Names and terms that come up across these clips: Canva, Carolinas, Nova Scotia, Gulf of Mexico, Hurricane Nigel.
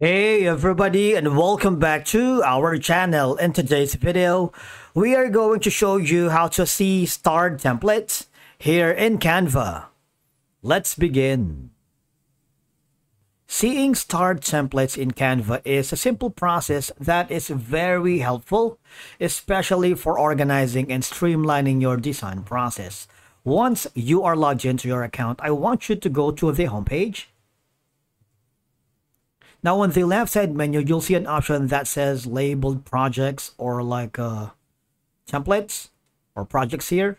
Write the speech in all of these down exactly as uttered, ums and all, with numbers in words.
Hey everybody, and welcome back to our channel. In today's video, we are going to show you how to see star templates here in Canva. Let's begin. Seeing star templates in Canva is a simple process that is very helpful, especially for organizing and streamlining your design process. Once you are logged into your account, I want you to go to the homepage. Now on the left side menu, you'll see an option that says labeled projects or like uh, templates or projects here,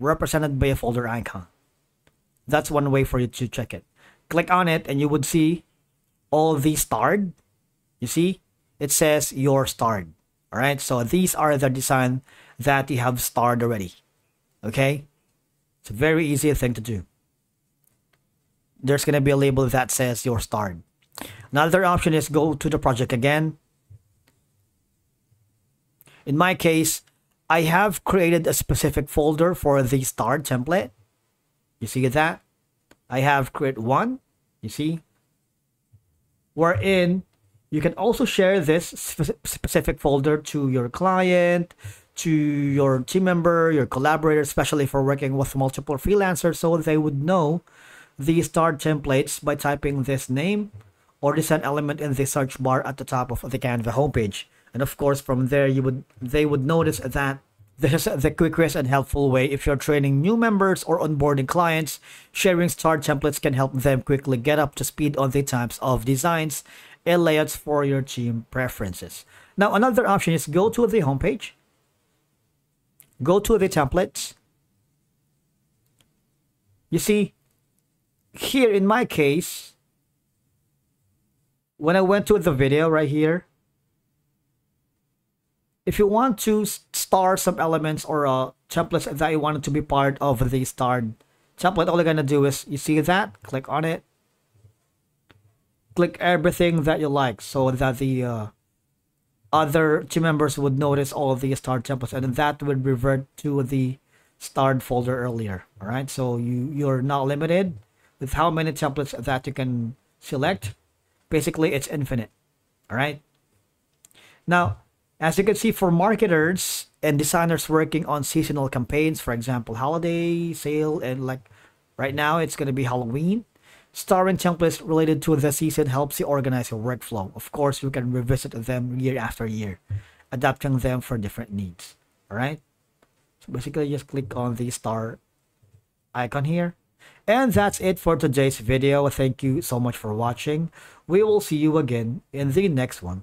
represented by a folder icon. That's one way for you to check it. Click on it and you would see all these starred. You see, it says your starred. All right, so these are the design that you have starred already. Okay, it's a very easy thing to do. There's gonna be a label that says your starred. Another option is go to the project again. In my case, I have created a specific folder for the star template. You see that? I have created one, you see? Wherein you can also share this specific folder to your client, to your team member, your collaborator, especially for working with multiple freelancers, so they would know the star templates by typing this name or design element in the search bar at the top of the Canva homepage. And of course, from there, you would they would notice that this is the quickest and helpful way. If you're training new members or onboarding clients, sharing star templates can help them quickly get up to speed on the types of designs and layouts for your team preferences. Now, another option is go to the homepage, go to the templates. You see, here in my case, when I went to the video right here, if you want to star some elements or uh, templates that you wanted to be part of the starred template, all you're going to do is, you see that, click on it. Click everything that you like so that the uh, other team members would notice all of the starred templates, and that would revert to the starred folder earlier. All right, so you, you're not limited with how many templates that you can select. Basically, it's infinite. All right. Now, as you can see, for marketers and designers working on seasonal campaigns, for example, holiday, sale, and like right now, it's going to be Halloween. Starring templates related to the season helps you organize your workflow. Of course, you can revisit them year after year, adapting them for different needs. All right. So basically, just click on the star icon here. And that's it for today's video. Thank you so much for watching. We will see you again in the next one.